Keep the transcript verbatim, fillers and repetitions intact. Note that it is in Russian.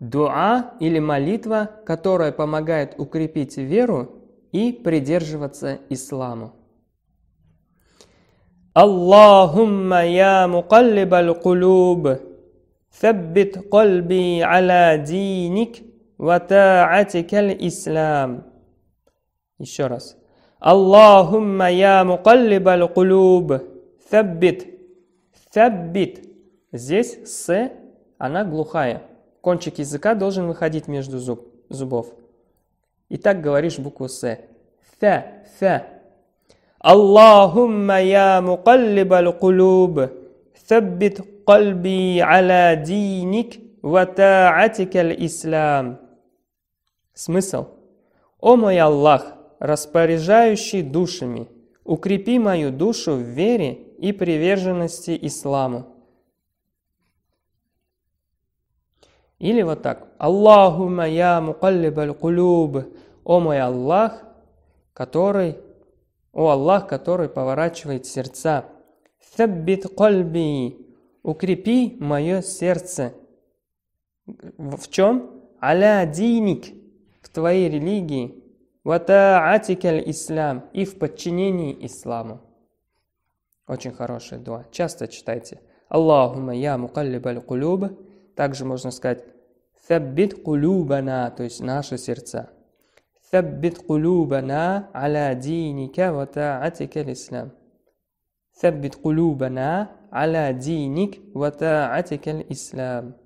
Дуа или молитва, которая помогает укрепить веру и придерживаться исламу. Аллахумма я мукаллибаль кулуб, фаббит кальби аля диник, ва таатикаль ислам. Еще раз. Аллахумма я мукаллибаль кулуб, фаббит. Фаббит. Здесь с, она глухая. Кончик языка должен выходить между зуб, зубов. И так говоришь букву С. Фа, фа. Аллахумма я мукаллибаль кулуб, саббит кальби аля диник, ва таатикаль ислам. Смысл. О мой Аллах, распоряжающий душами, укрепи мою душу в вере и приверженности исламу. Или вот так. Аллахумма я мукаллибаль кулюб. О мой Аллах, который, о Аллах, который поворачивает сердца. Саббит кальби. Укрепи мое сердце. В чем? Аля диник. В твоей религии. Ва таатикаль ислам. И в подчинении исламу. Очень хорошая дуа. Часто читайте. Аллахумма я мукаллибаль кулюб. Также можно сказать «Саббит кулюбана», то есть наши сердца. «Саббит кулюбана аля диника ва таатикаль ислам». «Саббит кулюбана аля диник ва таатикаль ислам».